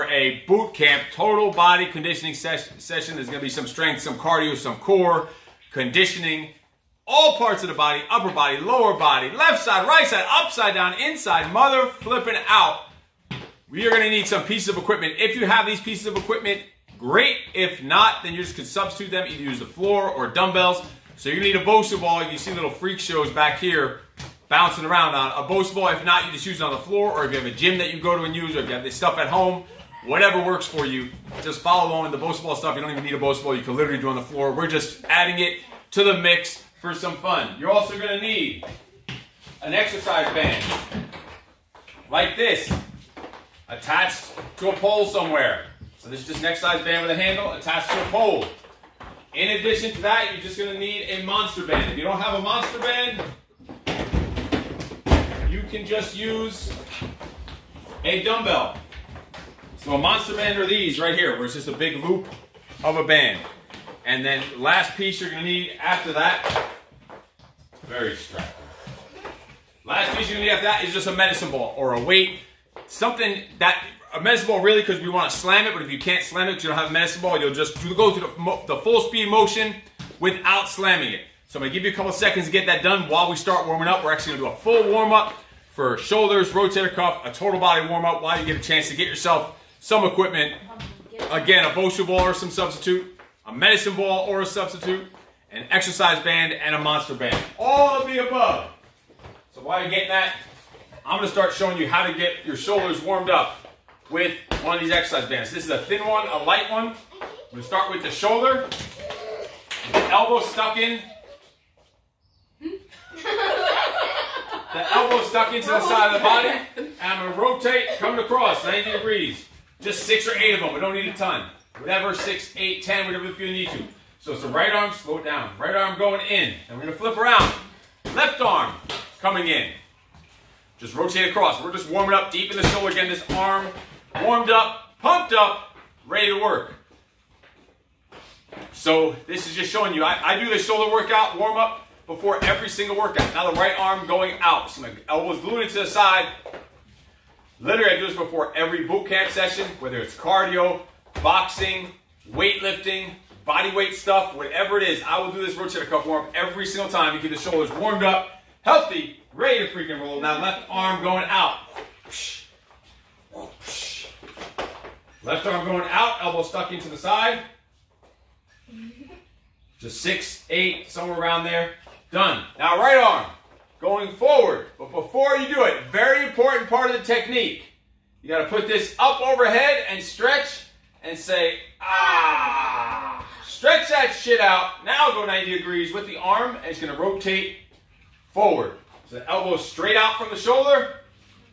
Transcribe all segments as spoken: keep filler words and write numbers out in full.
for a boot camp, total body conditioning session. session. There's going to be some strength, some cardio, some core, conditioning, all parts of the body, upper body, lower body, left side, right side, upside down, inside, mother flipping out. We are going to need some pieces of equipment. If you have these pieces of equipment, great. If not, then you just could substitute them. Either use the floor or dumbbells. So you're going to need a Bosu ball. You see little freak shows back here bouncing around on a Bosu ball. If not, you just use it on the floor, or if you have a gym that you go to and use, or if you have this stuff at home, whatever works for you. Just follow along with the Bosu ball stuff. You don't even need a Bosu ball. You can literally do it on the floor. We're just adding it to the mix for some fun. You're also going to need an exercise band like this, attached to a pole somewhere. So this is just an exercise band with a handle attached to a pole. In addition to that, you're just going to need a monster band. If you don't have a monster band, you can just use a dumbbell. So a monster band are these right here, where it's just a big loop of a band. And then last piece you're going to need after that, very strong. Last piece you're going to need after that is just a medicine ball or a weight. Something that, a medicine ball really because we want to slam it, but if you can't slam it because you don't have a medicine ball, you'll just go through the, the full speed motion without slamming it. So I'm going to give you a couple seconds to get that done while we start warming up. We're actually going to do a full warm up for shoulders, rotator cuff, a total body warm up while you get a chance to get yourself some equipment. Again, a Bosu ball or some substitute, a medicine ball or a substitute, an exercise band, and a monster band. All of the above. So while you're getting that, I'm going to start showing you how to get your shoulders warmed up with one of these exercise bands. This is a thin one, a light one. I'm going to start with the shoulder, the elbow stuck in, the elbow stuck into the side of the body, and I'm going to rotate, come across ninety degrees. Just six or eight of them, we don't need a ton. Whatever, six, eight, ten, whatever you feel you need to. So it's the right arm, slow it down. Right arm going in, and we're going to flip around. Left arm coming in. Just rotate across. We're just warming up deep in the shoulder. Again, this arm warmed up, pumped up, ready to work. So this is just showing you. I, I do this shoulder workout, warm up, before every single workout. Now the right arm going out. So my elbows glued into the side. Literally, I do this before every boot camp session, whether it's cardio, boxing, weightlifting, body weight stuff, whatever it is. I will do this rotator cuff warm up every single time. You get the shoulders warmed up, healthy, ready to freaking roll. Now left arm going out. Left arm going out, elbow stuck into the side. Just six, eight, somewhere around there. Done. Now right arm going forward. But before you do it, very important part of the technique. You got to put this up overhead and stretch and say, ah. Stretch that shit out. Now go ninety degrees with the arm, and it's going to rotate forward. So the elbow straight out from the shoulder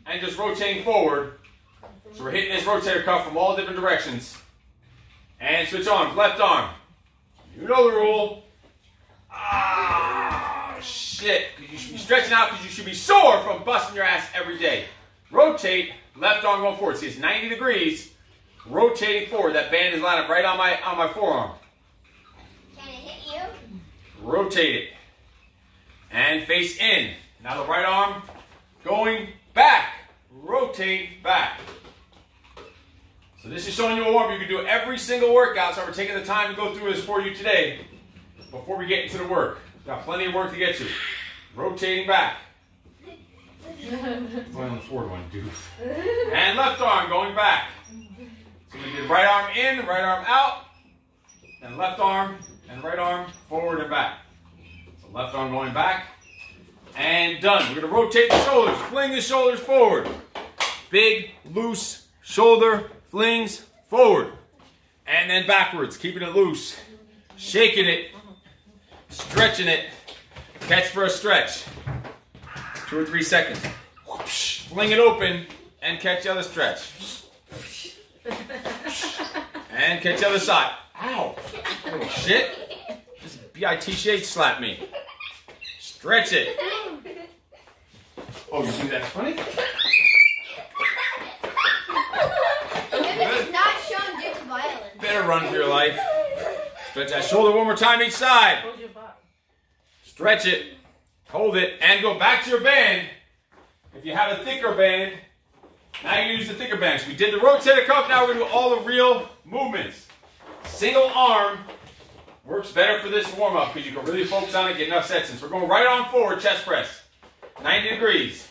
and just rotating forward. So we're hitting this rotator cuff from all different directions. And switch arms, left arm. You know the rule. Ah, shit. You should be stretching out because you should be sore from busting your ass every day. Rotate, left arm going forward. See, it's ninety degrees, rotating forward. That band is lined up right on my, on my forearm. Can it hit you? Rotate it. And face in. Now the right arm going back. Rotate back. So this is showing you a warm-up. You can do every single workout. So we're taking the time to go through this for you today before we get into the work. Got plenty of work to get to. Rotating back. Going on the forward one, dude. And left arm going back. So we did right arm in, right arm out, and left arm and right arm forward and back. Left arm going back, and done. We're going to rotate the shoulders, fling the shoulders forward. Big, loose shoulder flings forward, and then backwards, keeping it loose, shaking it, stretching it, catch for a stretch, two or three seconds. Fling it open, and catch the other stretch. And catch the other side. Ow, little shit. B I T C H slap me. Stretch it. Oh, you think that's funny? If it's not shown, it's violent. Better run for your life. Stretch that shoulder one more time each side. Stretch it. Hold it. And go back to your band. If you have a thicker band, Now you use the thicker bench. We did the rotator cuff, now we're gonna do all the real movements. Single arm works better for this warm-up because you can really focus on it, get enough sets in. So we're going right on forward, chest press. ninety degrees.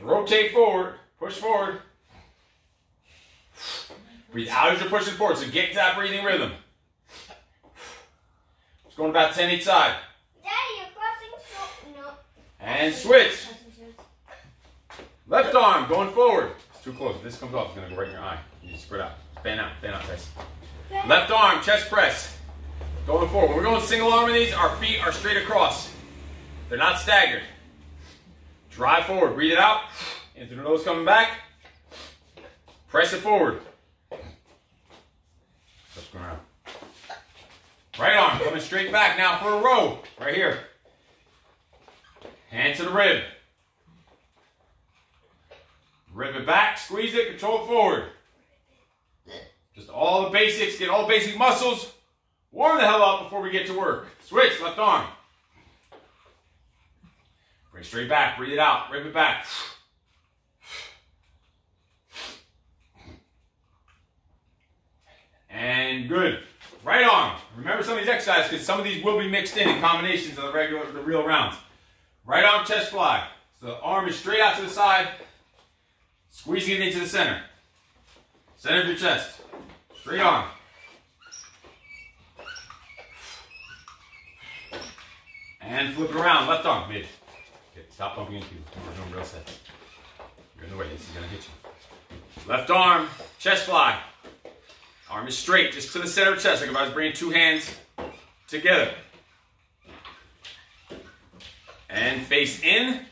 Rotate forward, push forward. Breathe out as you're pushing forward, so get to that breathing rhythm. It's going about ten each side. Daddy, you're crossing so no. And switch. Left arm going forward. It's too close. If this comes off, it's going to go right in your eye. You just spread out. Fan out, fan out, guys. Left arm, chest press. Going forward. When we're going single arm in these, our feet are straight across. They're not staggered. Drive forward. Breathe it out. In through the nose coming back. Press it forward. What's going on? Right arm coming straight back now for a row. Right here. Hand to the rib. Rip it back, squeeze it, control it forward. Just all the basics, get all the basic muscles. Warm the hell up before we get to work. Switch, left arm. Bring it straight back, breathe it out, rip it back. And good. Right arm. Remember some of these exercises because some of these will be mixed in in combinations of the regular, the real rounds. Right arm chest fly. So the arm is straight out to the side. Squeezing it into the center. Center of your chest. Straight arm. And flip it around. Left arm. Mid. Okay, stop bumping into you. We're doing real sets. You're in the way. This is going to hit you. Left arm. Chest fly. Arm is straight. Just to the center of the chest. Like if I was bringing two hands together. And face in.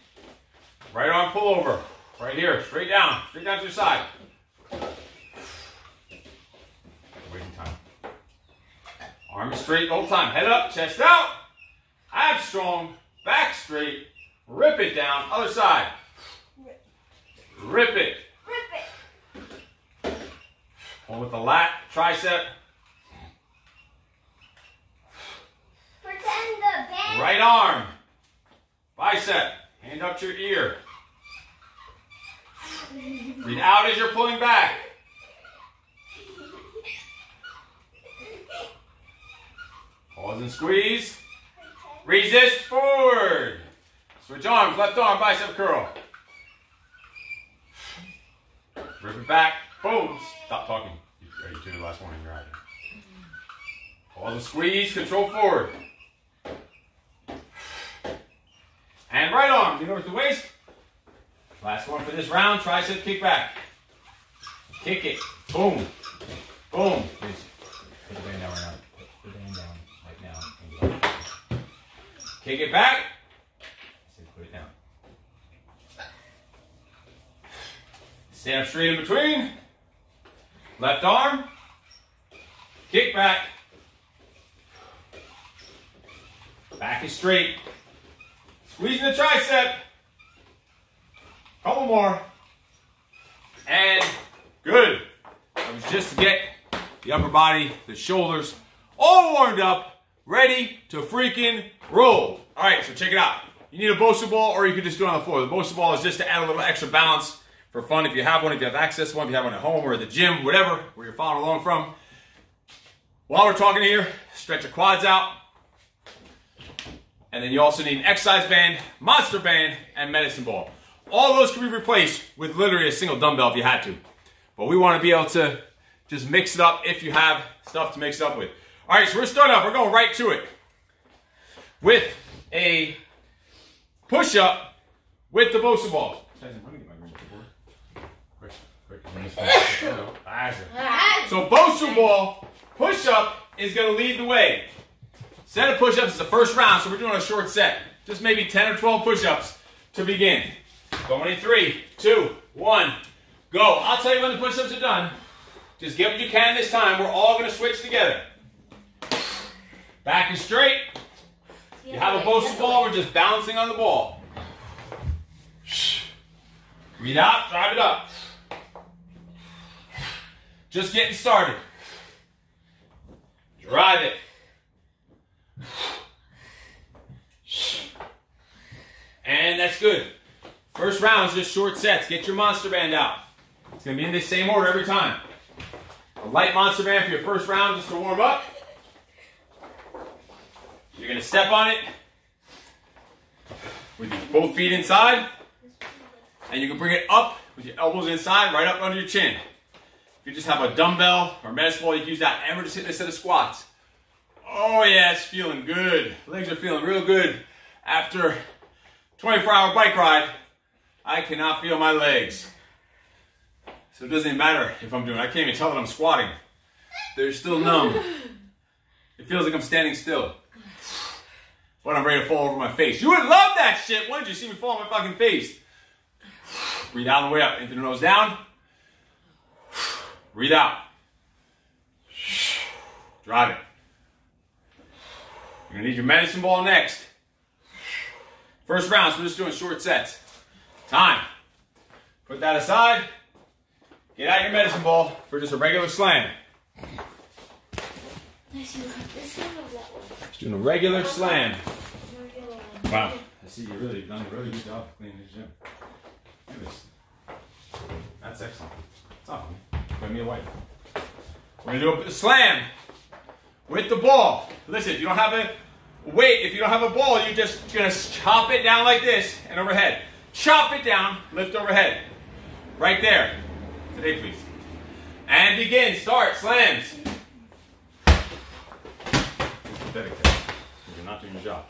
Right arm pull over. Right here, straight down, straight down to your side. Waiting time. Arm straight, old time. Head up, chest out. Abs strong, back straight. Rip it down, other side. Rip it. Rip it. Hold with the lat, tricep. Pretend the band. Right arm, bicep. Hand up to your ear. Breathe out as you're pulling back. Pause and squeeze. Resist forward. Switch arms. Left arm, bicep curl. Rip it back. Boom. Stop talking. You do the last one in your eye. Pause and squeeze. Control forward. And right arm. You notice the waist? Last one for this round, tricep kick back. Kick it. Boom. Boom. Please. Put the hand down right now. Put the hand down right now. Kick it back. I said put it down. Stand up straight in between. Left arm. Kick back. Back is straight. Squeezing the tricep. Couple more. And good. That was just to get the upper body, the shoulders, all warmed up, ready to freaking roll. All right, so check it out. You need a Bosu ball or you can just do it on the floor. The Bosu ball is just to add a little extra balance for fun. If you have one, if you have access to one, if you have one at home or at the gym, whatever, where you're following along from. While we're talking here, stretch your quads out. And then you also need an exercise band, monster band, and medicine ball. All those can be replaced with literally a single dumbbell if you had to. But we want to be able to just mix it up if you have stuff to mix it up with. All right, so we're starting off. We're going right to it with a push-up with the Bosu ball. So Bosu ball push-up is going to lead the way. Set of push-ups is the first round, so we're doing a short set. Just maybe ten or twelve push-ups to begin. So I'm going to three, two, one, go. I'll tell you when the push-ups are done. Just get what you can this time. We're all going to switch together. Back and straight. You have a Bosu ball. We're just balancing on the ball. Breathe out. Drive it up. Just getting started. Drive it. And that's good. First round is just short sets. Get your monster band out. It's going to be in the same order every time. A light monster band for your first round just to warm up. You're going to step on it with both feet inside. And you can bring it up with your elbows inside, right up under your chin. If you just have a dumbbell or medicine ball, you can use that. And we're just hitting a set of squats. Oh yeah, it's feeling good. Legs are feeling real good. After a twenty-four hour bike ride, I cannot feel my legs. So it doesn't even matter if I'm doing it. I can't even tell that I'm squatting. They're still numb. It feels like I'm standing still. When I'm ready to fall over my face. You would love that shit. Why did you see me fall on my fucking face? Breathe out on the way up. In through the nose down. Breathe out. Drive it. You're going to need your medicine ball next. First round, so we're just doing short sets. Time. Put that aside. Get out your medicine ball for just a regular slam. Let's do a regular slam. Wow. I see you really done a really good job cleaning this gym. Look at this. That's excellent. It's off me. Give me a wipe. We're going to do a slam with the ball. Listen, if you don't have a weight, if you don't have a ball, you're just going to chop it down like this and overhead. Chop it down, lift overhead. Right there. Today, please. And begin. Start. Slams. You're not doing your job.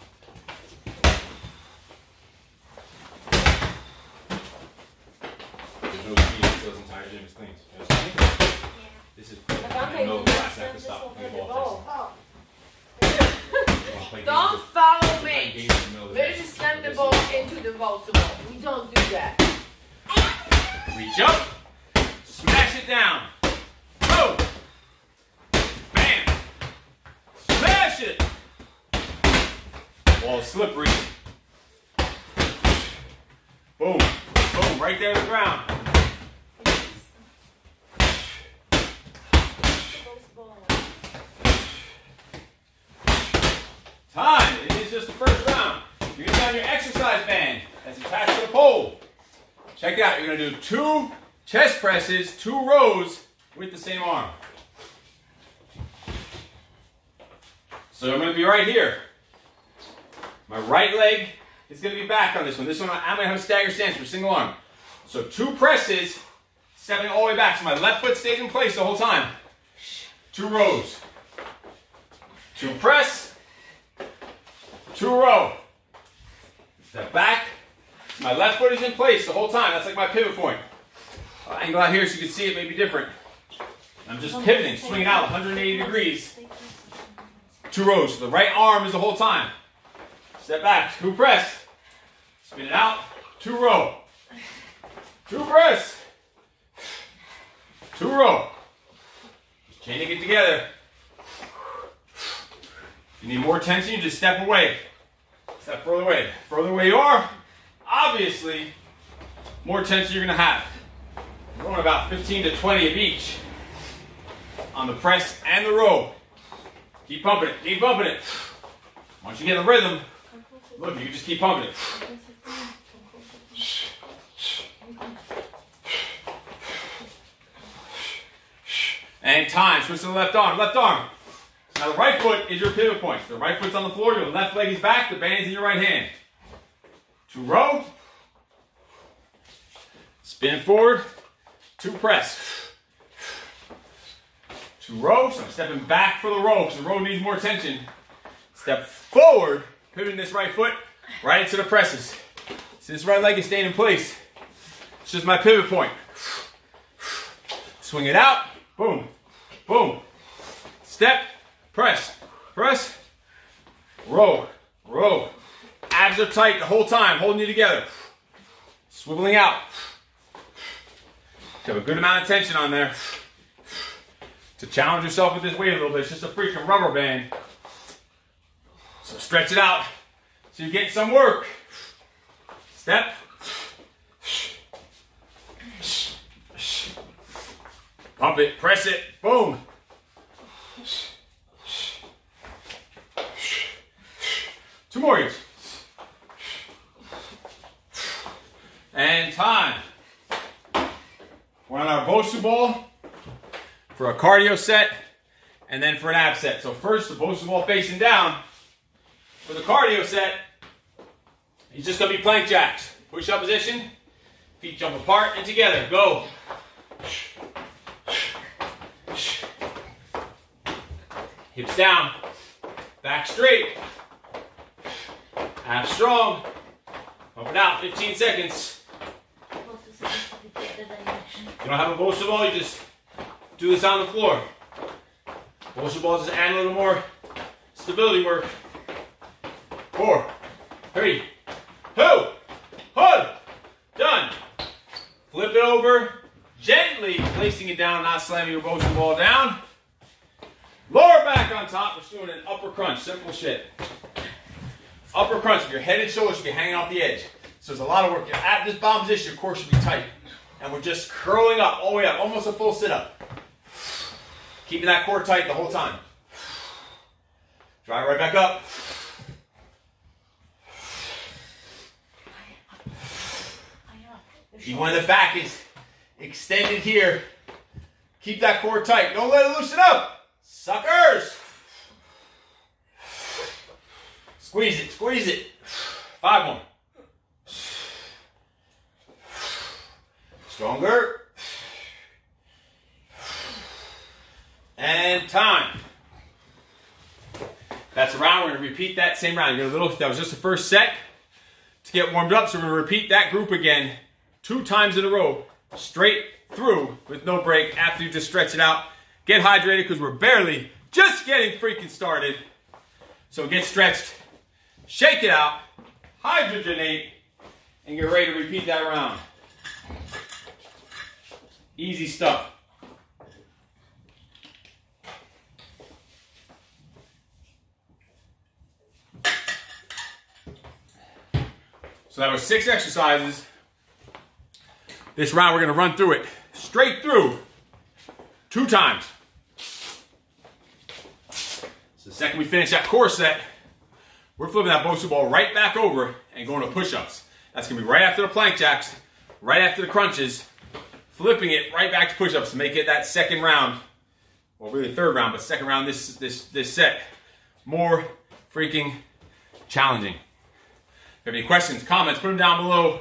There's no speed until this entire gym is clean. Yeah. This is cool. I know the last half is stopped. Don't follow me. They just slam the ball into the vault. We don't do that. We jump. Smash it down. Go. Bam. Smash it. Ball slippery. Boom. Boom. Right there on the ground. Time. It is just the first round. You're going to get on your exercise band that's attached to the pole. Check it out. You're going to do two chest presses, two rows with the same arm. So I'm going to be right here. My right leg is going to be back on this one. This one, I'm going to have a stagger stance for single arm. So two presses, stepping all the way back. So my left foot stays in place the whole time. Two rows. Two press. Two row. Step back. My left foot is in place the whole time. That's like my pivot point. I'll angle out here so you can see it may be different. I'm just pivoting, swinging out one hundred eighty degrees. Two rows. So the right arm is the whole time. Step back. Two press. Spin it out. Two row. Two press. Two row. Just chaining it together. If you need more tension, you just step away. Step further away. Further away you are, obviously, more tension you're going to have. We're going about fifteen to twenty of each on the press and the row. Keep pumping it, keep pumping it. Once you get the rhythm, look, you just keep pumping it. And time, switch to the left arm, left arm. Now the right foot is your pivot point. The right foot's on the floor, your left leg is back, the band's in your right hand. Two row, spin forward. Two press. Two rows. I'm stepping back for the row because the row needs more tension. Step forward, pivoting this right foot right into the presses. See, this right leg is staying in place. It's just my pivot point. Swing it out. Boom. Boom. Step. Press. Press. Row. Row. Abs are tight the whole time, holding you together. Swiveling out. Have a good amount of tension on there to challenge yourself with this weight a little bit. It's just a freaking rubber band. So stretch it out so you're getting some work. Step. Pump it. Press it. Boom. Two more years. and time. We're on our Bosu ball for a cardio set and then for an ab set. So first, the Bosu ball facing down. For the cardio set, he's just going to be plank jacks. Push-up position, feet jump apart and together. Go. Hips down, back straight, abs strong. Pump it out, fifteen seconds. You don't have a Bosu ball, you just do this on the floor. Bosu balls just add a little more stability work. Four, three, two, one, done. Flip it over, gently placing it down, not slamming your Bosu ball down. Lower back on top, we're doing an upper crunch, simple shit. Upper crunch, your head and shoulders should be hanging off the edge. So there's a lot of work. At this bottom position, your core should be tight. And we're just curling up, all the way up, almost a full sit-up. Keeping that core tight the whole time. Drive right back up. Even when the back is extended here, keep that core tight. Don't let it loosen up. Suckers! Squeeze it, squeeze it. Five more. Stronger. And time. That's a round. We're going to repeat that same round. You're a little, that was just the first set to get warmed up. So we're going to repeat that group again two times in a row, straight through with no break after you just stretch it out. Get hydrated because we're barely just getting freaking started. So get stretched, shake it out, hydrogenate, and get ready to repeat that round. Easy stuff. So that was six exercises. This round we're going to run through it straight through two times. So the second we finish that core set, we're flipping that Bosu ball right back over and going to push-ups. That's going to be right after the plank jacks, right after the crunches, flipping it right back to push-ups to make it that second round, well really third round, but second round this, this, this set, more freaking challenging. If you have any questions, comments, put them down below.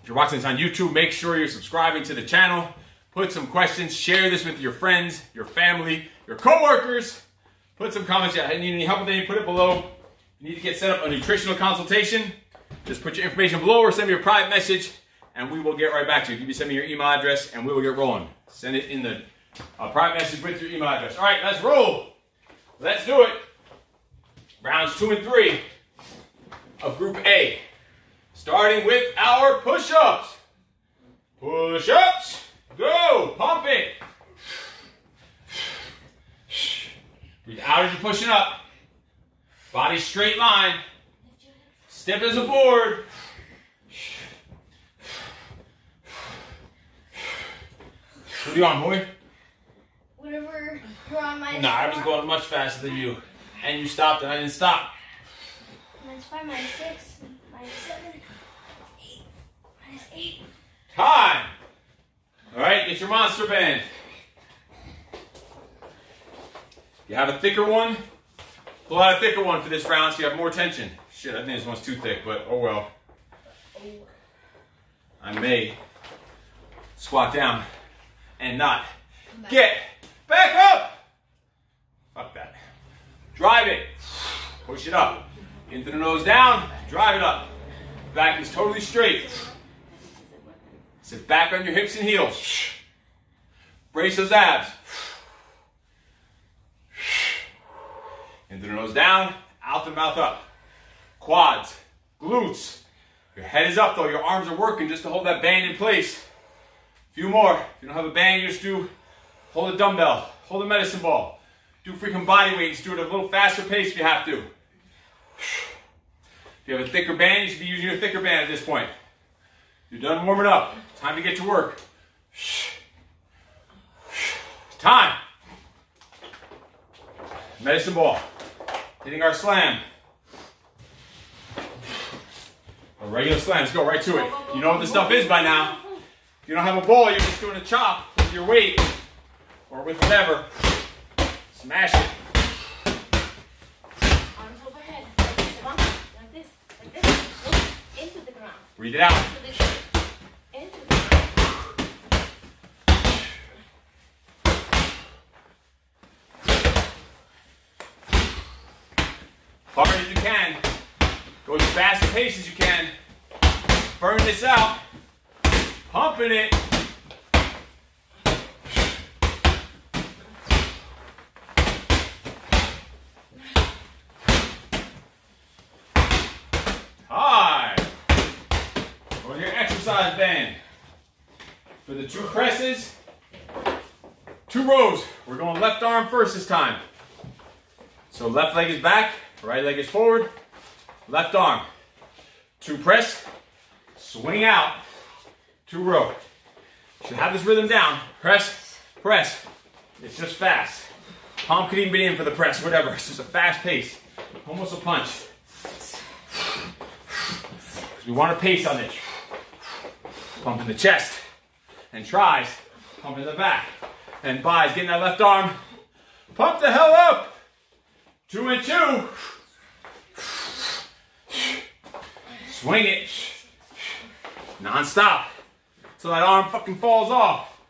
If you're watching this on YouTube, make sure you're subscribing to the channel. Put some questions, share this with your friends, your family, your coworkers. Put some comments. If you need any help with anything, put it below. If you need to get set up a nutritional consultation, just put your information below or send me a private message. And we will get right back to you. You can send me your email address and we will get rolling. Send it in the uh, private message with your email address. All right, let's roll. Let's do it. Rounds two and three of group A. Starting with our push-ups. Push-ups. Go. Pump it. Breathe out as you're pushing up. Body straight line. Stiff as a board. What are you on, boy? Whatever you're on my... Nah, I was going much faster than you. And you stopped and I didn't stop. Minus five, minus six, minus seven, eight, minus eight. Time! Alright, get your monster band. You have a thicker one? Pull out a thicker one for this round so you have more tension. Shit, I think this one's too thick, but oh well. I may squat down and not back. Get back up. Fuck that. Drive it. Push it up. In through the nose down. Drive it up. Back is totally straight. Sit back on your hips and heels. Brace those abs. In through the nose down. Out the mouth up. Quads. Glutes. Your head is up though. Your arms are working just to hold that band in place. Few more. If you don't have a band, you just do hold a dumbbell, hold a medicine ball, do freaking body weights, do it at a little faster pace if you have to. If you have a thicker band, you should be using your thicker band at this point. You're done warming up. Time to get to work. Time. Medicine ball. Hitting our slam. A regular slam, let's go right to it. You know what this stuff is by now. If you don't have a ball, you're just doing a chop with your weight or with whatever. Smash it. Arms overhead, like this, like this, like this. Look into the ground. Breathe it out. Into the ground. Hard as you can. Go as fast a pace as you can. Burn this out. Pumping it. Hi. We're your exercise band. For the two presses, two rows. We're going left arm first this time. So left leg is back, right leg is forward. Left arm, two press, swing out, two row. Should have this rhythm down. Press, press. It's just fast. Palm could even be in for the press, whatever. It's just a fast pace, almost a punch. We want a pace on this. Pump in the chest and tries, pump in the back and buys. Getting that left arm. Pump the hell up. Two and two. Swing it, non-stop, till that arm fucking falls off.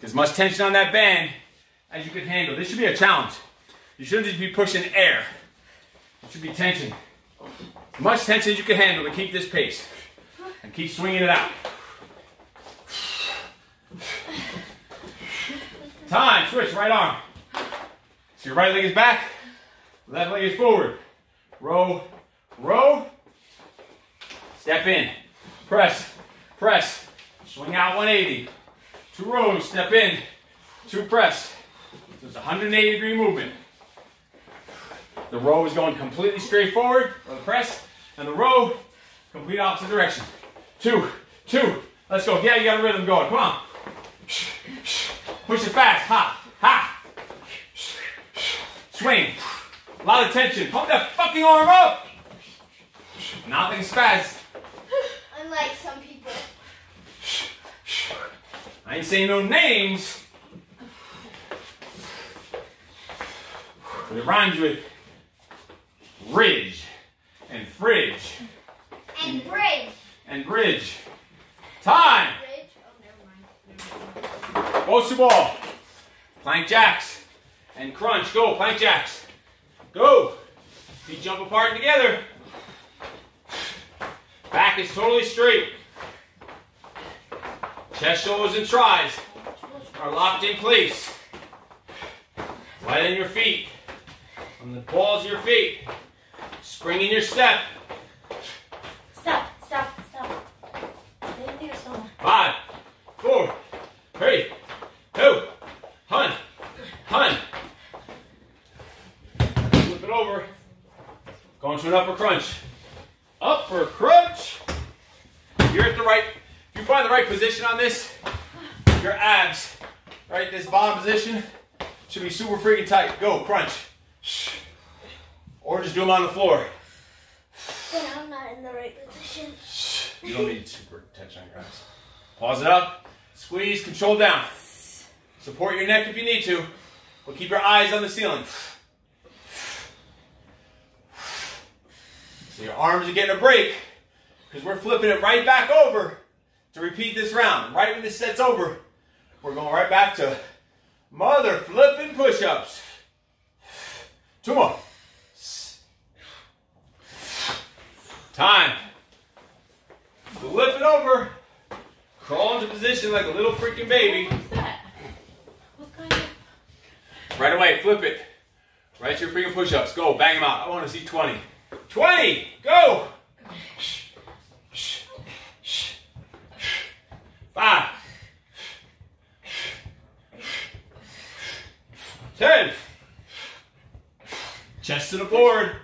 Get as much tension on that band as you can handle. This should be a challenge. You shouldn't just be pushing air. It should be tension. As much tension as you can handle to keep this pace. And keep swinging it out. Time, switch, right arm. So your right leg is back, left leg is forward. Row, row, step in, press, press, swing out one eighty, two rows, step in, two press, so it's a one hundred eighty degree movement. The row is going completely straight forward, or the press, and the row, complete opposite direction. Two, two, let's go, yeah, you got a rhythm going, come on. Push it fast, ha, ha, swing. A lot of tension. Pump that fucking arm up! Nothing's fast. Unlike some people. I ain't saying no names. But it rhymes with ridge and fridge. And bridge. And bridge. Time! Bridge. Oh, never mind. Go to ball. Plank jacks. And crunch. Go, plank jacks. Go. Feet jump apart together. Back is totally straight. Chest, shoulders, and tries are locked in place. Right on your feet. On the balls of your feet. Spring in your step. Stop, stop, stop. Stay there, someone. Five, four, three, two, one, one. Over, going to an upper crunch. Upper crunch. You're at the right, if you find the right position on this, your abs, right, this bottom position should be super freaking tight. Go, crunch. Or just do them on the floor. But I'm not in the right position. You don't need super tension on your abs. Pause it up, squeeze, control down. Support your neck if you need to, but keep your eyes on the ceiling. So your arms are getting a break because we're flipping it right back over to repeat this round. Right when this set's over, we're going right back to mother flipping push-ups. Two more. Time. Flip it over. Crawl into position like a little freaking baby. What was that? What kind of... Right away, flip it. Right to your freaking push-ups. Go, bang them out. I want to see twenty. twenty, go! Five. Ten. Chest to the board.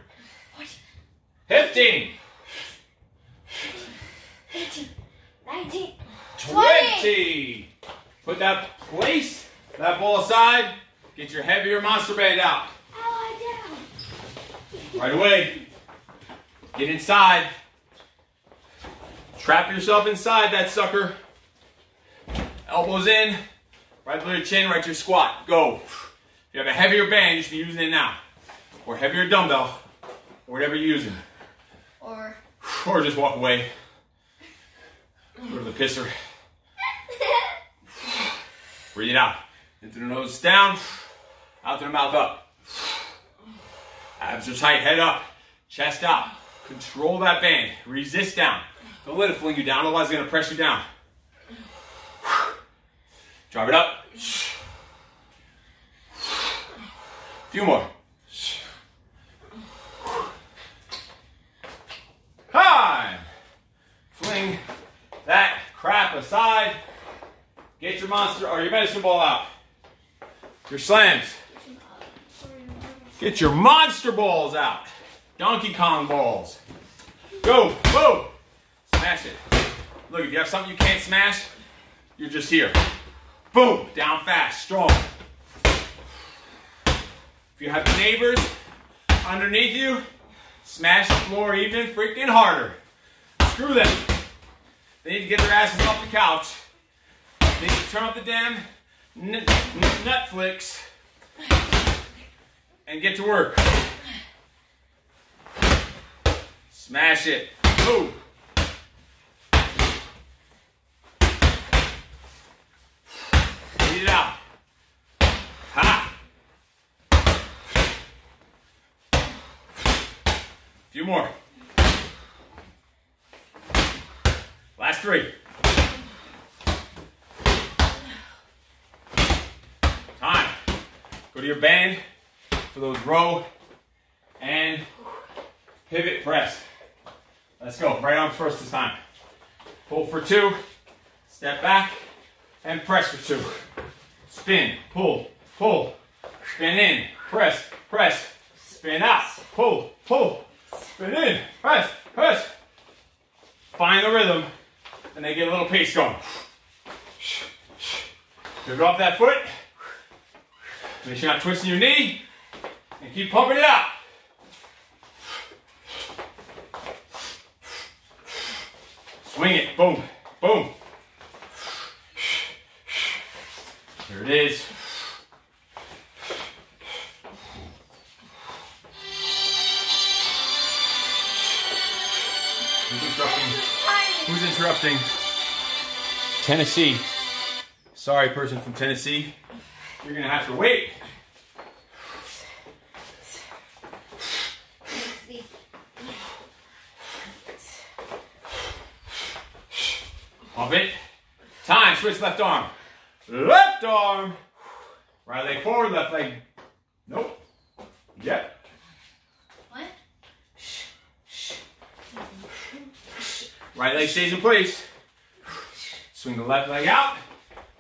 Fifteen. eighteen. nineteen. twenty. Put that place, that ball aside. Get your heavier monster band out. Right away. Get inside. Trap yourself inside that sucker. Elbows in, right below your chin, right to your squat. Go. If you have a heavier band, you should be using it now. Or heavier dumbbell, or whatever you're using. Or, or just walk away. Go to the pisser. Breathe it out. In through the nose down, out through the mouth up. Abs are tight, head up, chest out. Control that band, resist down. Don't let it fling you down, otherwise it's gonna press you down. Drive it up. A few more. Time. Fling that crap aside. Get your monster or your medicine ball out. Your slams. Get your monster balls out. Donkey Kong balls. Go, boom. Smash it. Look, if you have something you can't smash, you're just here. Boom. Down fast, strong. If you have neighbors underneath you, smash the floor even freaking harder. Screw them. They need to get their asses off the couch. They need to turn off the damn Netflix and get to work. Smash it. Boom. Beat it out. Ha. A few more. Last three. Time. Go to your band for those row and pivot press. Let's go. Right arm first this time. Pull for two. Step back and press for two. Spin. Pull. Pull. Spin in. Press. Press. Spin out. Pull. Pull. Spin in. Press. Press. Find the rhythm and they get a little pace going. Give it off that foot. Make sure you're not twisting your knee. And keep pumping it out. Swing it. Boom. Boom. There it is. Who's interrupting? Who's interrupting? Tennessee. Sorry, person from Tennessee. You're going to have to wait. Pump it. Time. Switch left arm. Left arm. Right leg forward, left leg. Nope. Yep. What? Right leg stays in place. Swing the left leg out.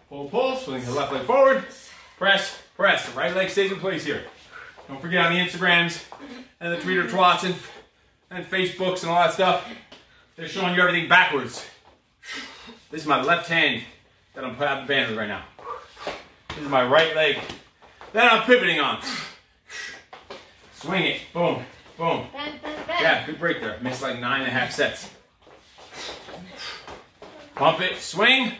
Pull, pull. Swing the left leg forward. Press, press. The right leg stays in place here. Don't forget on the Instagrams and the Twitter twats and, and Facebooks and all that stuff. They're showing you everything backwards. This is my left hand that I'm putting out the band with right now. This is my right leg that I'm pivoting on. Swing it. Boom. Boom. Bam, bam, bam. Yeah, good break there. Missed like nine and a half sets. Pump it. Swing.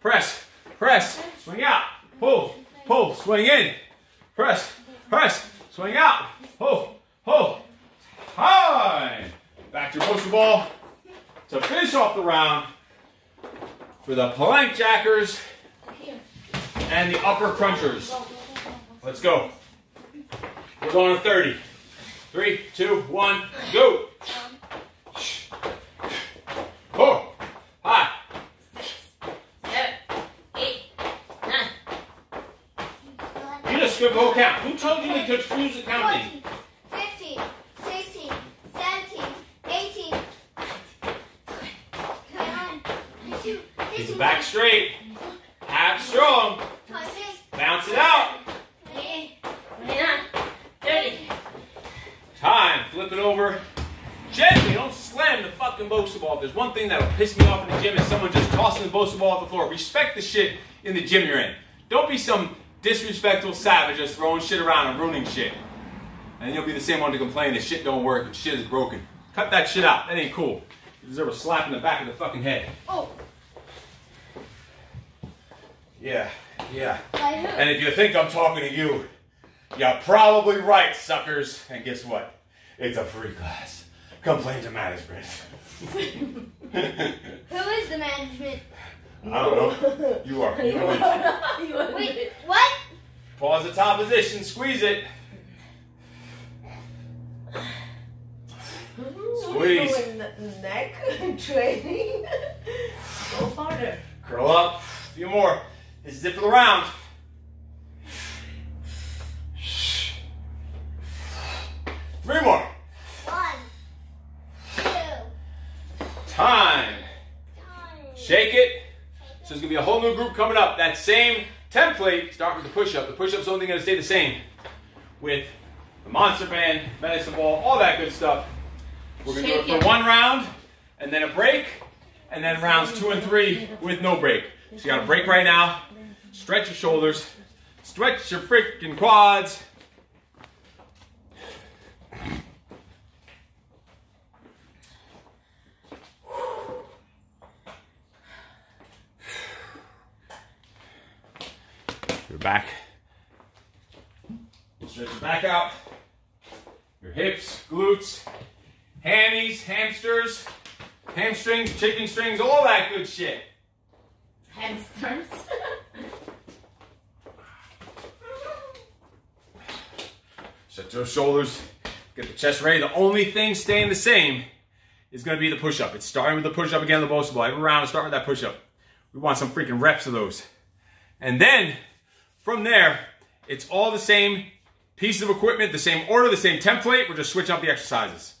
Press. Press. Swing out. Pull. Pull. Swing in. Press. Press. Swing out. Pull. Pull. High. Back to your poster ball to finish off the round. For the plank jackers and the upper crunchers. Let's go. We're going to thirty. Three, two, one, go. Four, five, six, seven, eight, nine. You just skipped the whole count. Who told you to confuse the counting? Back straight, abs strong, bounce it out. Time, flip it over. Gently, don't slam the fucking Bosa ball. If there's one thing that'll piss me off in the gym is someone just tossing the Bosa ball off the floor. Respect the shit in the gym you're in. Don't be some disrespectful savage just throwing shit around and ruining shit. And you'll be the same one to complain that shit don't work and shit is broken. Cut that shit out. That ain't cool. You deserve a slap in the back of the fucking head. Oh. Yeah, yeah. And if you think I'm talking to you, you're probably right, suckers. And guess what? It's a free class. Complain to management. Who is the management? I don't know. You are. You are. Wait, what? Pause the top position. Squeeze it. Squeeze. Neck training. Go farther. Curl up. A few more. Just zip it around. Three more. One. Two. Time. Time. Shake it. So there's going to be a whole new group coming up. That same template. Start with the push-up. The push-up's only going to stay the same. With the monster band, medicine ball, all that good stuff. We're going to do it for one round, and then a break, and then rounds two and three with no break. So you got a break right now. Stretch your shoulders. Stretch your freaking quads. Your back. Stretch your back out. Your hips, glutes, hammies, hamsters, hamstrings, chicken strings, all that good shit. Hamsters. Set those shoulders. Get the chest ready. The only thing staying the same is going to be the push-up. It's starting with the push-up again, the most ball. Every round, start with that push-up. We want some freaking reps of those. And then, from there, it's all the same piece of equipment, the same order, the same template. We're just switching up the exercises.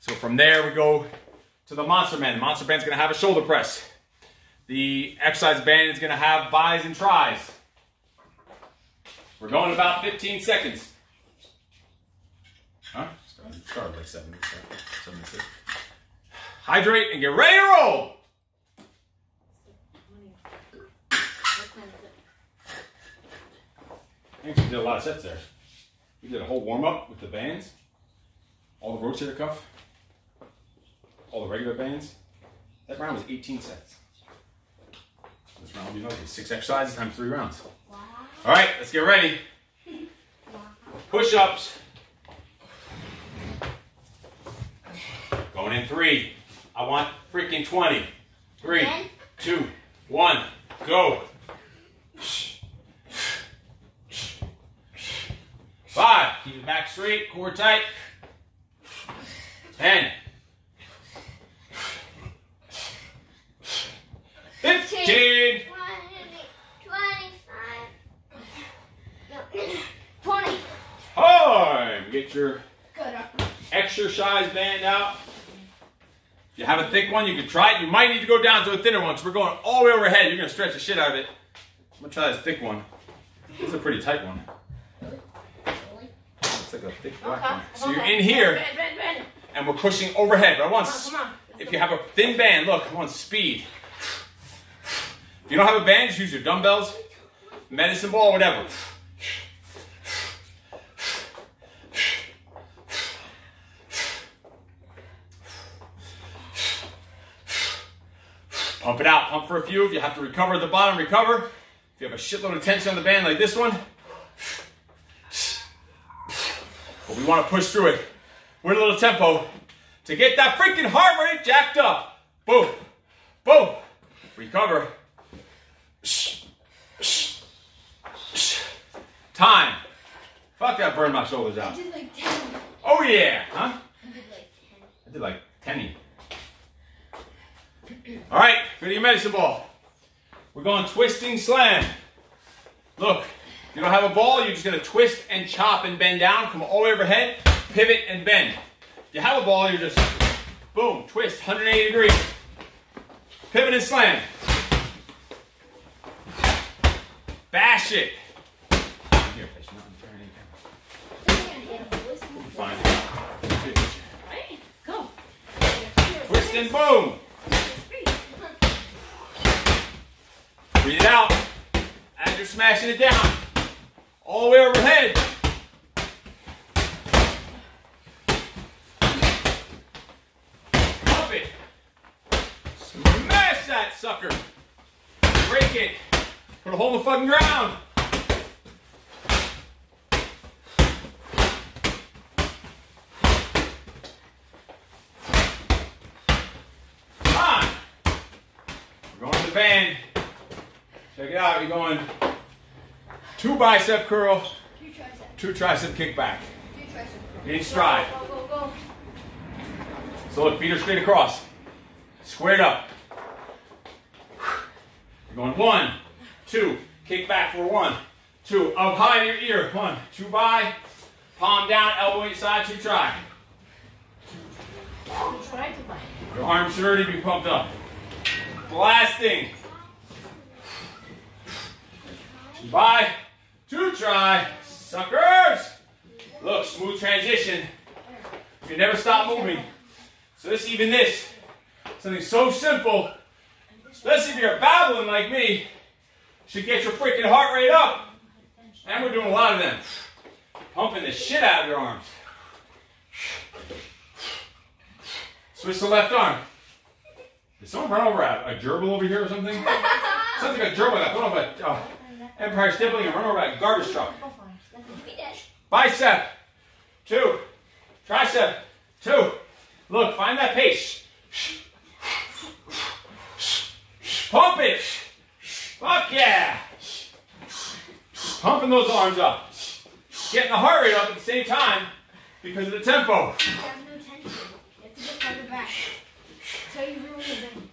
So from there, we go to the monster band. The monster band's going to have a shoulder press. The exercise band is going to have buys and tries. We're going about fifteen seconds. Huh? Start like seven minutes. Seven minutes. Hydrate and get ready to roll. I think we did a lot of sets there. We did a whole warm-up with the bands. All the rotator cuff. All the regular bands. That round was eighteen sets. This round will be noisy. Six exercises times three rounds. Wow. All right, let's get ready. Wow. Push-ups. Going in three. I want freaking twenty. Three, okay. Two, one, go. Five. Keep your back straight, core tight. ten. fifteen. twenty, twenty-five, twenty. Time. Get your exercise band out. If you have a thick one, you can try it. You might need to go down to a thinner one because we're going all the way overhead. You're going to stretch the shit out of it. I'm going to try this thick one. This is a pretty tight one. It's like a thick black okay. one. So okay. you're in here, bend, bend, bend. And we're pushing overhead. But I want, come on, come on. If you have a thin band, look, I want speed. If you don't have a band, just use your dumbbells, medicine ball, whatever. Pump it out. Pump for a few. If you have to recover at the bottom, recover. If you have a shitload of tension on the band like this one. But we want to push through it. We're in a little tempo to get that freaking heart rate jacked up. Boom. Boom. Recover. Time. Fuck, that burned my shoulders out. I did like ten. Oh yeah, huh? I did like ten. I did like ten. All right, go to your medicine ball. We're going twisting slam. Look, if you don't have a ball, you're just gonna twist and chop and bend down, come all the way overhead, pivot and bend. If you have a ball, you're just boom, twist, one hundred eighty degrees. Pivot and slam. Bash it. Here, fish, not in front of any camera. Twist and boom. Breathe it out. As you're smashing it down. All the way overhead. break it. I'm gonna hold the fucking ground. Come on. We're going to the band. Check it out. You're going two bicep curl, two tricep, two tricep kickback. Two tricep curl. In stride. Go, go, go, go. So look, feet are straight across. Squared up. You're going one, two, kick back for one, two, up high to your ear, one, two by, palm down, elbow inside, two try. Your arms should already be pumped up. Blasting. Two by, two try, suckers. Look, smooth transition. You never stop moving. So this, even this, something so simple, especially if you're babbling like me, should get your freaking heart rate up. And we're doing a lot of them. Pumping the shit out of your arms. Switch the left arm. Did someone run over a, a gerbil over here or something? Something like a gerbil got thrown over an uh, Empire State Building and run over a garbage truck. Bicep. Two. Tricep. Two. Look, find that pace. Pump it. Fuck yeah. Pumping those arms up. Getting the heart rate up at the same time because of the tempo. You have no tension. You have to get further back. So you ruin the bend.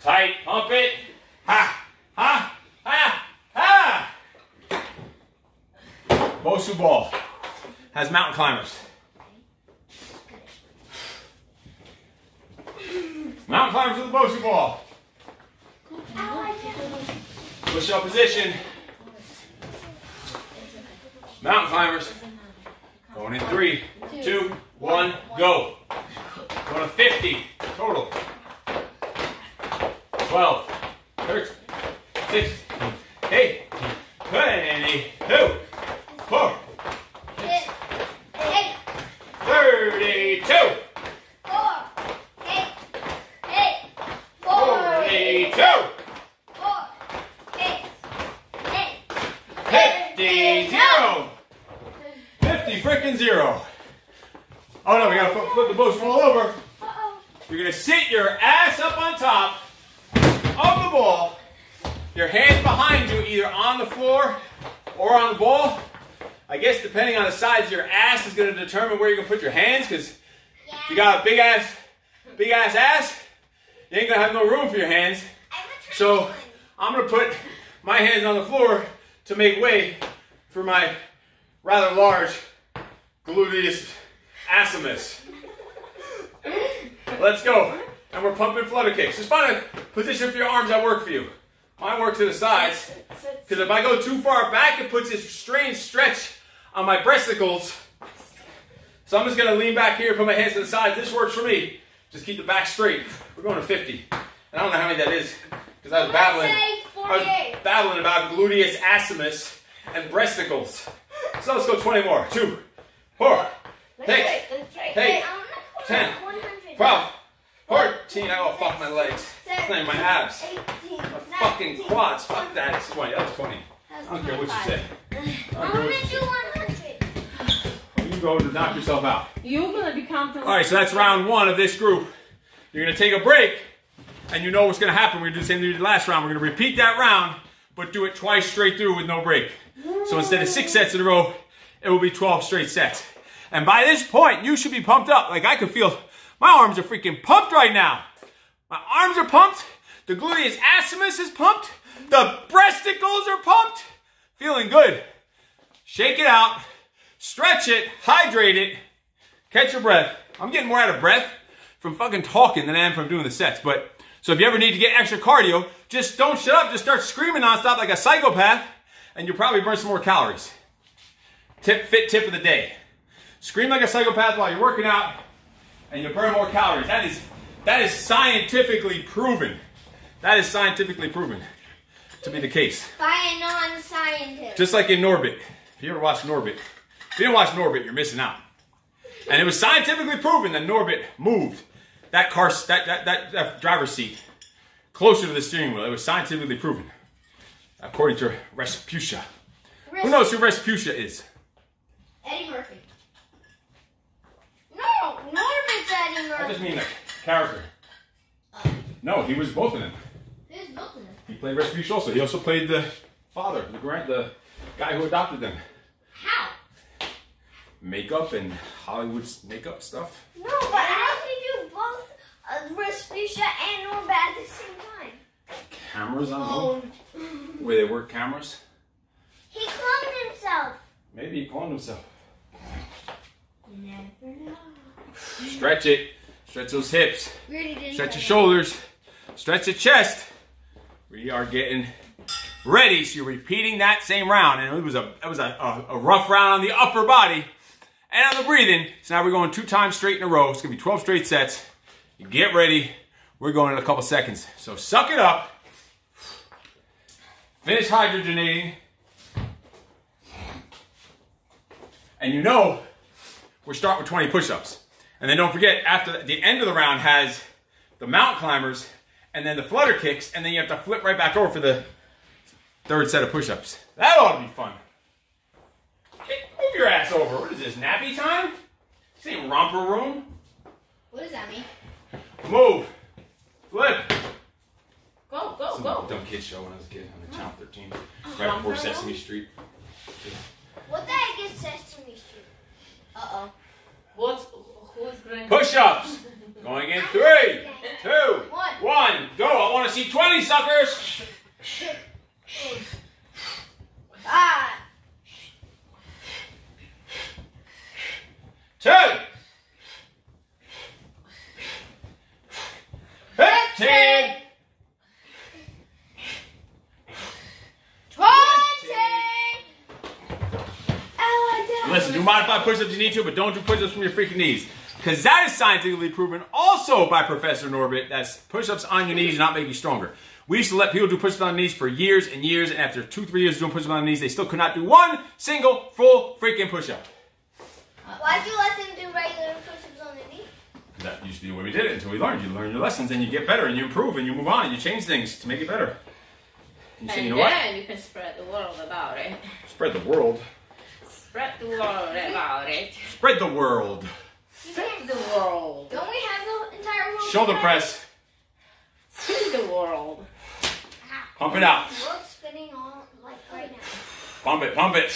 Tight. Pump it. Ha. Ha. Ha. Ha. Bosu ball has mountain climbers. Mountain climbers with the Bosu ball. Push up position. Mountain climbers. Going in three, two, one, go. Going to fifty total. twelve, thirteen, six, eight, twenty-two, four, eight, thirty-two. Zero. Oh no, we gotta flip the Bosu ball over. Uh-oh. You're gonna sit your ass up on top of the ball, your hands behind you, either on the floor or on the ball. I guess depending on the size of your ass is gonna determine where you're gonna put your hands, because yeah. If you got a big ass, big ass ass, you ain't gonna have no room for your hands. So I'm gonna put my hands on the floor to make way for my rather large gluteus assimus. Let's go. And we're pumping flutter kicks. Just find a position for your arms that work for you. Mine work to the sides. Because if I go too far back, it puts this strange stretch on my breasticles. So I'm just going to lean back here, put my hands to the sides. This works for me. Just keep the back straight. We're going to fifty. And I don't know how many that is. Because I was babbling. I was babbling about gluteus assimus and breasticles. So let's go twenty more. Two. Four, six, eight, ten, twelve, fourteen. I will fuck my legs. Playing my abs. My fucking quads. Fuck that. It's twenty. That was twenty. I don't care what you say. I'm gonna do one hundred. You go to knock yourself out. You're gonna be comfortable. All right, so that's round one of this group. You're gonna take a break, and you know what's gonna happen. We're gonna do the same thing we did last round. We're gonna repeat that round, but do it twice straight through with no break. So instead of six sets in a row, it will be twelve straight sets. And by this point, you should be pumped up. Like I can feel, my arms are freaking pumped right now. My arms are pumped. The gluteus assimus is pumped. The breasticles are pumped. Feeling good. Shake it out. Stretch it. Hydrate it. Catch your breath. I'm getting more out of breath from fucking talking than I am from doing the sets. But so if you ever need to get extra cardio, just don't shut up. Just start screaming nonstop like a psychopath, and you'll probably burn some more calories. Tip, fit tip of the day. Scream like a psychopath while you're working out and you'll burn more calories. That is, that is scientifically proven. That is scientifically proven to be the case. By a non-scientist. Just like in Norbit. If you ever watched Norbit. If you didn't watch Norbit, you're missing out. And it was scientifically proven that Norbit moved that car, that, that, that, that driver's seat closer to the steering wheel. It was scientifically proven, according to Respucia. Res who knows who Respucia is? Eddie Murphy. No, Norman's Eddie Murphy. I just mean the character. Uh, no, he was both of them. He was both of them. He played Respucia also. He also played the father, the grand, the guy who adopted them. How? Makeup and Hollywood's makeup stuff. No, but how can you do both uh, Respucia and Norma at the same time? Cameras on home. Oh. Where they work cameras? He cloned himself. Maybe he cloned himself. You never know. Stretch it. Stretch those hips. Really didn't Stretch your shoulders. Stretch your chest. We are getting ready. So you're repeating that same round. And it was a it was a, a, a rough round on the upper body and on the breathing. So now we're going two times straight in a row. It's gonna be twelve straight sets. You get ready. We're going in a couple seconds. So suck it up. Finish hydrogenating. And you know we start with twenty push-ups. And then don't forget, after the end of the round has the mount climbers and then the flutter kicks, and then you have to flip right back over for the third set of push-ups. That ought to be fun. Hey, move your ass over. What is this, nappy time? This ain't romper room. What does that mean? Move. Flip. Go, go, Some go. Dumb kid show when I was a kid on the Channel thirteen. Right before Sesame Street. What the heck is Sesame Street? Uh-oh. What's, who's going to... Push-ups. Going in three, two, one, go. I want to see twenty suckers. Ah. Two. Fifteen. Listen, do modified push-ups you need to, but don't do push-ups from your freaking knees. Because that is scientifically proven also by Professor Norbit, that push-ups on your knees do not make you stronger. We used to let people do push-ups on their knees for years and years, and after two, three years of doing push-ups on their knees, they still could not do one single full freaking push-up. Why'd you let them do regular push-ups on their knees? That used to be the way we did it until we learned. You learn your lessons, and you get better, and you improve, and you move on, and you change things to make it better. And, you say, and you know then what? You can spread the world about it. Spread the world? Spread the world about it. Spread the world. Spread the world. Don't we have the entire world? Shoulder today? Press. Spread the world. Pump it out. The world's spinning all like right now. Pump it, pump it.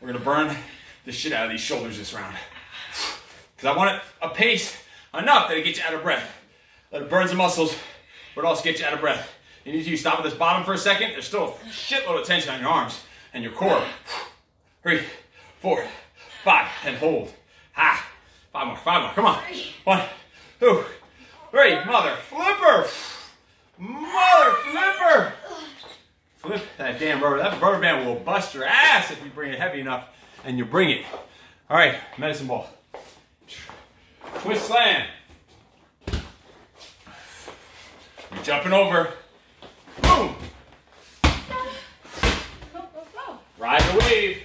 We're gonna burn the shit out of these shoulders this round. Cause I want it a pace enough that it gets you out of breath. That it burns the muscles, but also gets you out of breath. You need to stop at this bottom for a second. There's still a shitload of tension on your arms and your core. Three, four, five, and hold. Ah, five more, five more. Come on. One, two, three. Mother flipper. Mother flipper. Flip that damn rubber. That rubber band will bust your ass if you bring it heavy enough, and you bring it. All right, medicine ball. Twist slam. You're jumping over. Boom. Ride the wave.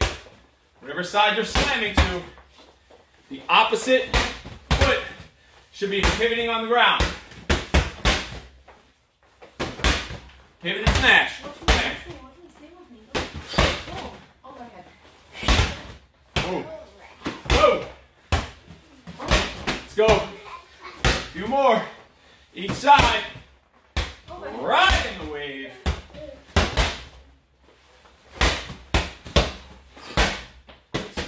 Whatever side you're slamming to, the opposite foot should be pivoting on the ground. Pivot and smash. Smash. Boom. Boom. Let's go. A few more. Each side. Riding the wave.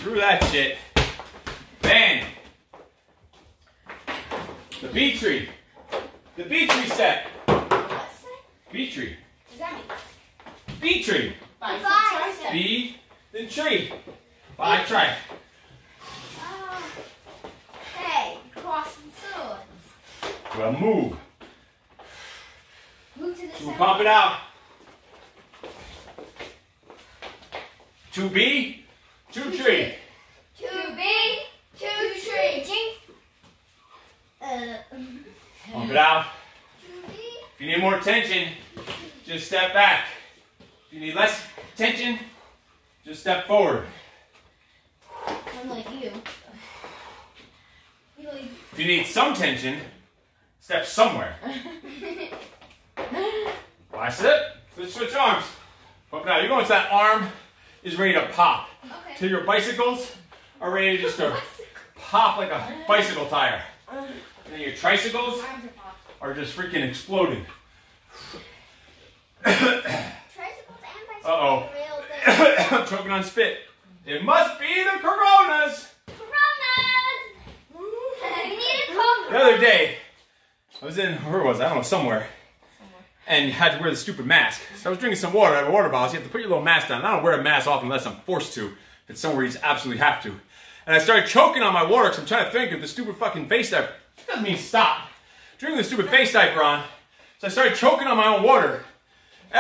Through that shit. Bang. The bee tree. The bee tree set. What set? Bee tree. What does that mean? Bee tree. Five. Five. Bee, then tree. Five try. Uh, hey, crossing swords. Well, move. Move to the side. We'll pump it out. Two bee. Two tree. Two B. Two tree. Uh, Pump it out. If you need more tension, just step back. If you need less tension, just step forward. I'm like you. If you need some tension, step somewhere. That's it. Let's switch arms. But now you're going to that arm is ready to pop. Okay. So your bicycles are ready to just to pop like a bicycle tire. And then your tricycles are just freaking exploding. Tricycles and bicycles uh -oh. Are real. Choking on spit. It must be the Coronas. Coronas! We need a Corona. The other day, I was in, where was I? I don't know, somewhere. And you had to wear the stupid mask. So I was drinking some water out of a water bottle, so you have to put your little mask down. And I don't wear a mask off unless I'm forced to. If it's somewhere you just absolutely have to. And I started choking on my water because I'm trying to think of the stupid fucking face diaper. It doesn't mean stop. Drinking the stupid face diaper on. So I started choking on my own water.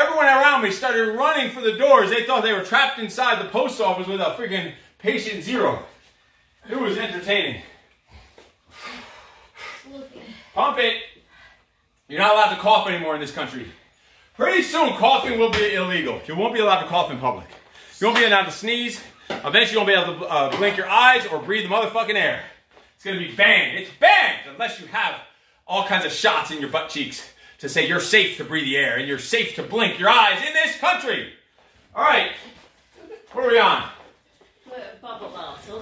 Everyone around me started running for the doors. They thought they were trapped inside the post office with a freaking patient zero. It was entertaining. Pump it. You're not allowed to cough anymore in this country. Pretty soon, coughing will be illegal. You won't be allowed to cough in public. You won't be allowed to sneeze. Eventually, you won't be able to uh, blink your eyes or breathe the motherfucking air. It's going to be banned. It's banned unless you have all kinds of shots in your butt cheeks to say you're safe to breathe the air and you're safe to blink your eyes in this country. All right. What are we on? We're Bubble Bosu.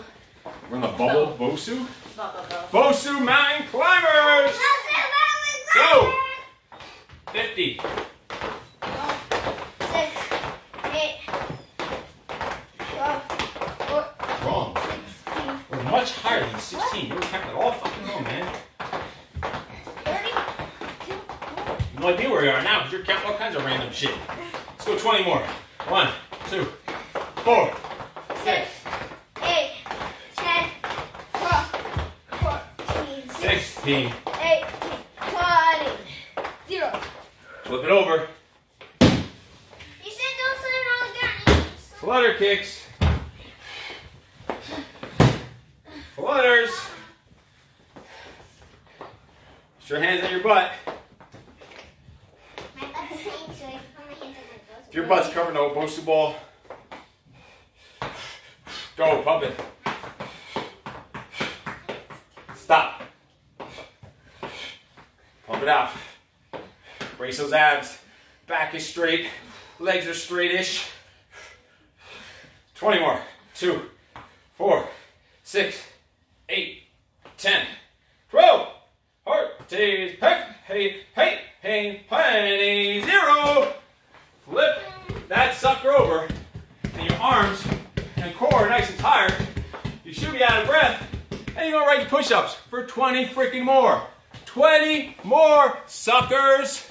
We're on the Bubble Bosu? Bubble Bosu. Bosu Mountain Climbers! Go! fifty. twelve, six, eight, twelve, four, wrong. sixteen. We're much higher than sixteen. You were kept it all fucking wrong, man. thirty, two, no idea where we are now because you're counting all kinds of random shit. Let's go twenty more. one, two, four, six, eight, ten, twelve, fourteen, sixteen. Flip it over. You said don't sit around. Flutter kicks. Flutters. Put your hands on your butt. My butt's saying, so I put my hands on my butt. If your butt's covered in a Bosu ball, go, pump it. Stop. Pump it out. Brace those abs. Back is straight. Legs are straight-ish. twenty more. two, four, six, eight, ten, twelve. Hearties. Hey, hey, hey, hey, hey, zero. Flip that sucker over. And your arms and core are nice and tired. You should be out of breath. And you're going to write your push-ups for twenty freaking more. twenty more suckers.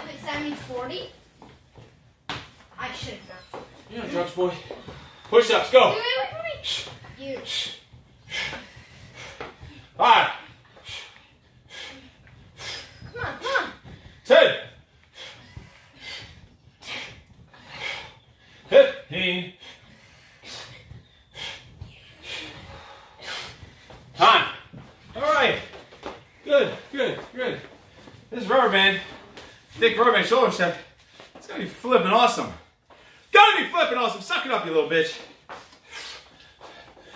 Does that mean forty? I should have done. You're not drugs, boy. Push-ups, go. Wait, wait, wait, wait. You. Five. Come on, come on. Ten. Fifteen. Time. All right. Good, good, good. This rubber band. Thick rubber band shoulder step. It's gonna be flipping awesome. Gotta be flipping awesome. Suck it up, you little bitch.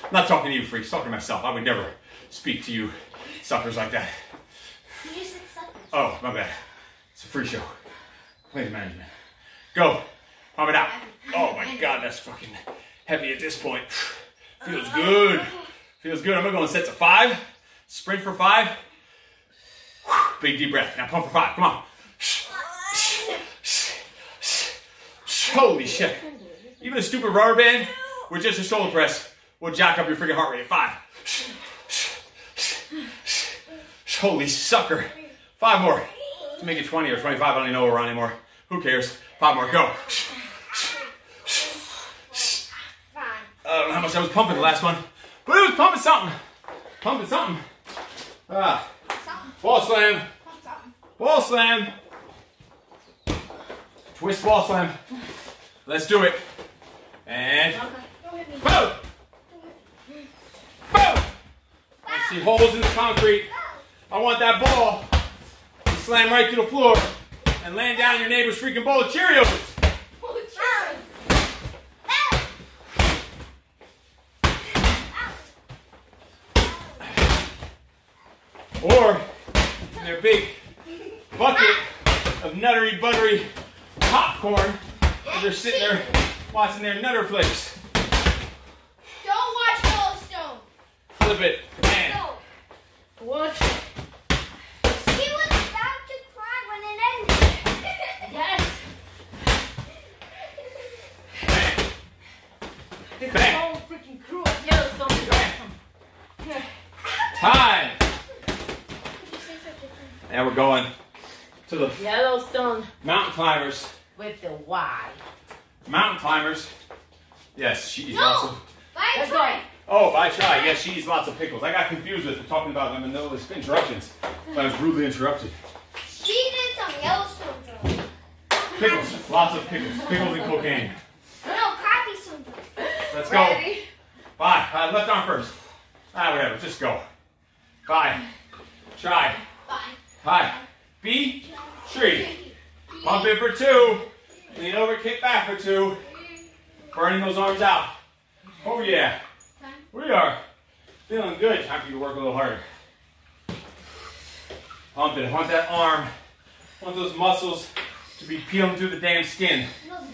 I'm not talking to you, freaks. I'm talking to myself. I would never speak to you suckers like that. You said suckers. Oh, my bad. It's a free show. Please management. Go. Pump it out. Oh my God, that's fucking heavy at this point. Feels good. Feels good. I'm gonna go in sets of five. Sprint for five. Big deep breath. Now pump for five. Come on. Holy shit. Even a stupid rubber band with just a shoulder press will jack up your freaking heart rate. Five. Holy sucker. Five more. Let's make it twenty or twenty-five. I don't even know where we're on anymore. Who cares? Five more. Go. I don't know how much I was pumping the last one, but it was pumping something. Pumping something. Ah. Ball slam. Ball slam. Twist ball slam. Let's do it. And boom! Boom! I see holes in the concrete. I want that ball to slam right through the floor and land down your neighbor's freaking bowl of Cheerios. Or in their big bucket of nuttery buttery popcorn as they're sitting there watching their Nutter Flakes. Don't watch Yellowstone. Flip it, man. No. Watch it. She was about to cry when it ended. Yes. Bang. It's Bang. so freaking cruel. Yellowstone is awesome. Time. And we're going to the Yellowstone mountain climbers. With the Y. Mountain climbers. Yes, she eats no, lots of... That's right. Oh, by Chai. Yes, she eats lots of pickles. I got confused with talking about them in those interruptions. So I was rudely interrupted. She did some Yellowstone drugs. Pickles. Lots of pickles. Pickles and cocaine. No, no, crappy syndrome. Let's go. Ready? Bye. Uh, left arm first. Ah, whatever. Just go. Bye. Chai. Bye. Hi. B. Tree. Bump it for two. Lean over, kick back for two. Burning those arms out. Oh yeah. We are feeling good. Time for you to work a little harder. Pump it. I want that arm. I want those muscles to be peeling through the damn skin. No, the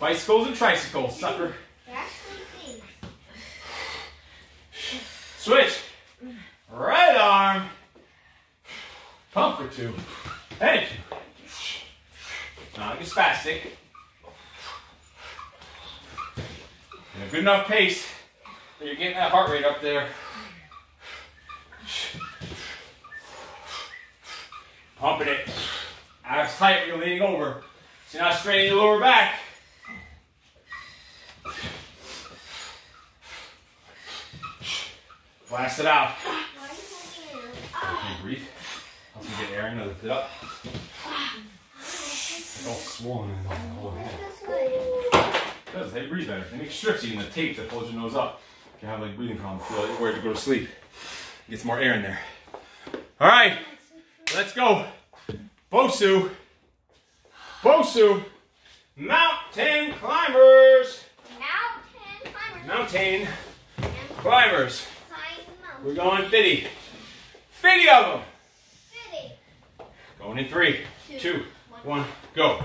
bicycles and tricycles. Bicycles and tricycles, sucker. They're actually things. Switch. Right arm. Pump for two. Thank you. Not like a spastic. And a good enough pace that you're getting that heart rate up there. Pumping it. Out of sight when you're leaning over. So you're not straining your lower back. Blast it out. Breathe. Help me get air and lift it up. It's all swollen in the whole head. It does. They breathe better. They make strips in the tape that holds your nose up. If you have like breathing problems, feel like you're worried to go to sleep. Gets more air in there. All right, let's go. Bosu, Bosu, mountain climbers. Mountain climbers. Mountain climbers. We're going fifty. fifty of them. fifty. Going in three, two. two. One, go.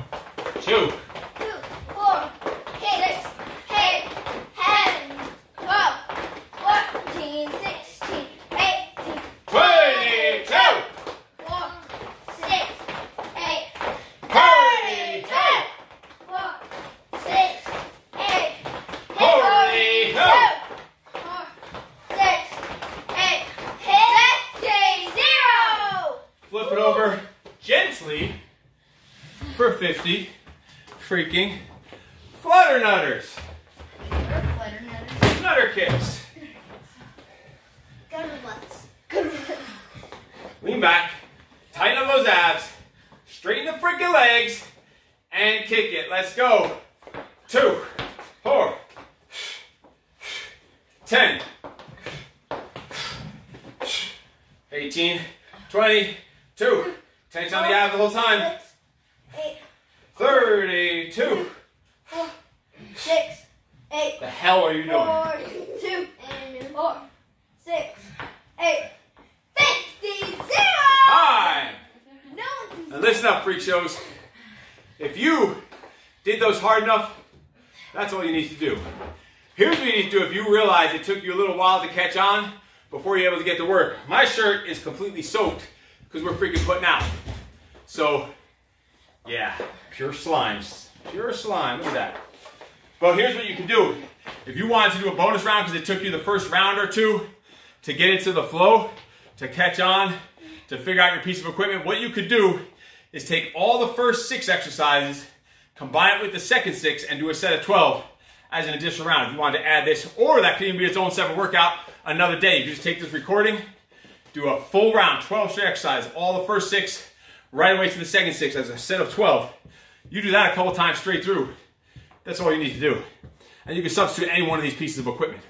Two. Two, four, eight, six, eight, seven, twelve, fourteen, sixteen, eighteen, twenty-two, four, six, eight, thirty-two, four, six, eight, forty-two, four, six, eight, fifty, zero. Flip it over gently. For fifty freaking flutter nutters. Flutter nutters. Nutter kicks. Gutter butts. Gutter butts. Lean back, tighten up those abs, straighten the freaking legs, and kick it. Let's go. Two, four, ten, eighteen, twenty-two. Tense on the abs the whole time. thirty-two. Four, six, eight. The hell are you doing? forty-two and four, six, eight, fifty, zero. Time. No one. And listen up, freak shows. If you did those hard enough, that's all you need to do. Here's what you need to do if you realize it took you a little while to catch on before you're able to get to work. My shirt is completely soaked because we're freaking putting out. So. Yeah, pure slimes. Pure slime. Look at that. But here's what you can do. If you wanted to do a bonus round because it took you the first round or two to get into the flow, to catch on, to figure out your piece of equipment, what you could do is take all the first six exercises, combine it with the second six, and do a set of twelve as an additional round. If you wanted to add this, or that could even be its own separate workout another day. You can just take this recording, do a full round, twelve straight exercises, all the first six, right away to the second six as a set of twelve. You do that a couple times straight through. That's all you need to do. And you can substitute any one of these pieces of equipment.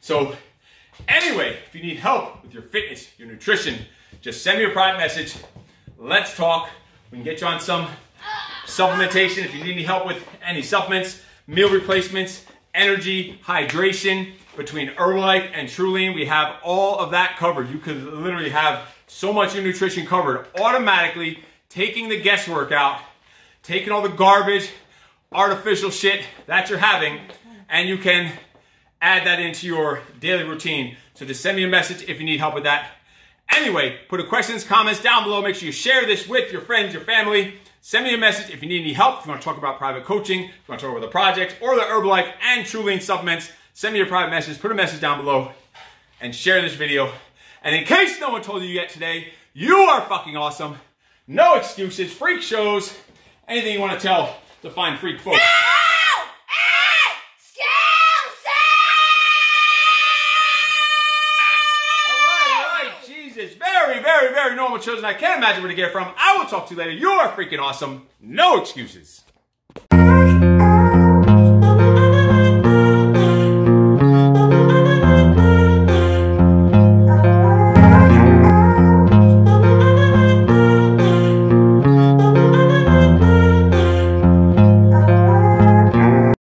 So anyway, if you need help with your fitness, your nutrition, just send me a private message. Let's talk. We can get you on some supplementation. If you need any help with any supplements, meal replacements, energy, hydration, between Herbalife and Truline, we have all of that covered. You could literally have so much of your nutrition covered automatically, taking the guesswork out, taking all the garbage, artificial shit that you're having, and you can add that into your daily routine. So just send me a message if you need help with that. Anyway, put your questions, comments down below. Make sure you share this with your friends, your family. Send me a message if you need any help. If you want to talk about private coaching, if you want to talk about the project or the Herbalife and TruLean supplements, send me your private message, put a message down below, and share this video. And in case no one told you yet today, you are fucking awesome. No excuses, freak shows, anything you want to tell to find freak folks. Normal children I can't imagine where to get it from. I will talk to you later. You are freaking awesome. No excuses.